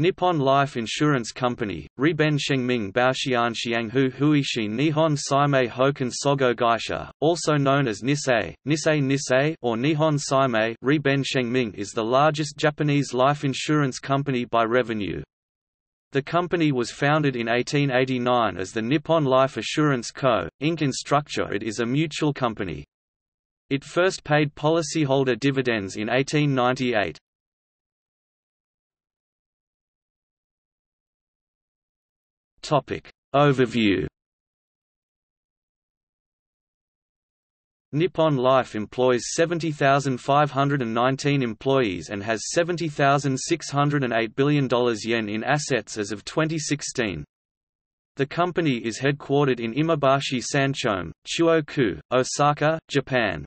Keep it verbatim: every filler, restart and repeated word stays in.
Nippon Life Insurance Company, Riben Shengming Xianghu Huishi Nihon Saimei Hoken Sogo Gaisha, also known as Nisei, Nisei Nisei or Nihon Saimei. Riben Shengming is the largest Japanese life insurance company by revenue. The company was founded in eighteen eighty-nine as the Nippon Life Assurance Co., Incorporated. In structure it is a mutual company. It first paid policyholder dividends in eighteen ninety-eight. Topic overview. Nippon Life employs seventy thousand five hundred nineteen employees and has seventy thousand six hundred eight billion yen in assets as of twenty sixteen. The company is headquartered in Imabashi-Sanchome, Chuoku, Osaka, Japan.